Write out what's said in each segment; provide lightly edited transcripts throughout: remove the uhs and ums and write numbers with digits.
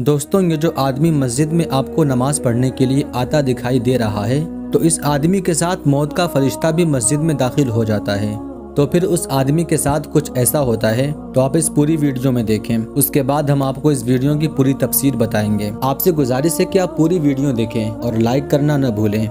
दोस्तों, ये जो आदमी मस्जिद में आपको नमाज पढ़ने के लिए आता दिखाई दे रहा है, तो इस आदमी के साथ मौत का फरिश्ता भी मस्जिद में दाखिल हो जाता है। तो फिर उस आदमी के साथ कुछ ऐसा होता है तो आप इस पूरी वीडियो में देखें। उसके बाद हम आपको इस वीडियो की पूरी तफसीर बताएंगे। आपसे गुजारिश है कि आप पूरी वीडियो देखें और लाइक करना न भूलें।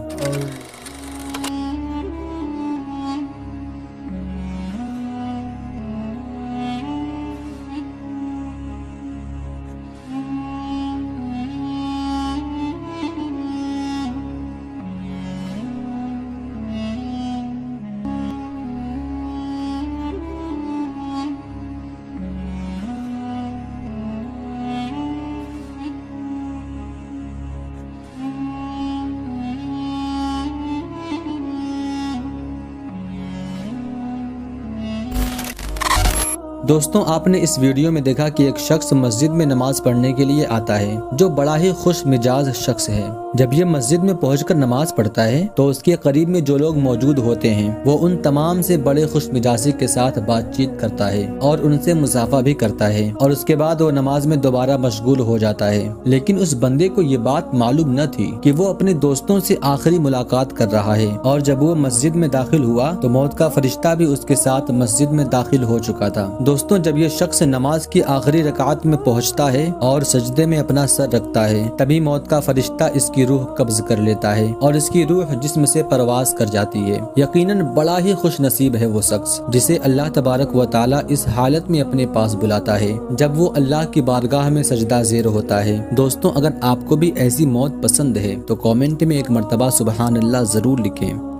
दोस्तों, आपने इस वीडियो में देखा कि एक शख्स मस्जिद में नमाज पढ़ने के लिए आता है, जो बड़ा ही खुश मिजाज शख्स है। जब ये मस्जिद में पहुंचकर नमाज पढ़ता है तो उसके करीब में जो लोग मौजूद होते हैं वो उन तमाम से बड़े खुश मिजाजी के साथ बातचीत करता है और उनसे मुसाफा भी करता है, और उसके बाद वो नमाज में दोबारा मशगूल हो जाता है। लेकिन उस बंदे को ये बात मालूम न थी कि वो अपने दोस्तों से आखिरी मुलाकात कर रहा है। और जब वो मस्जिद में दाखिल हुआ तो मौत का फरिश्ता भी उसके साथ मस्जिद में दाखिल हो चुका था। दोस्तों, जब ये शख्स नमाज की आखिरी रकात में पहुंचता है और सजदे में अपना सर रखता है, तभी मौत का फरिश्ता इसकी रूह कब्ज कर लेता है और इसकी रूह जिस्म से परवाज कर जाती है। यकीनन बड़ा ही खुश नसीब है वो शख्स जिसे अल्लाह तबारक व ताला इस हालत में अपने पास बुलाता है, जब वो अल्लाह की बारगाह में सजदा ज़ेर होता है। दोस्तों, अगर आपको भी ऐसी मौत पसंद है तो कॉमेंट में एक मरतबा सुबहान अल्लाह जरूर लिखें।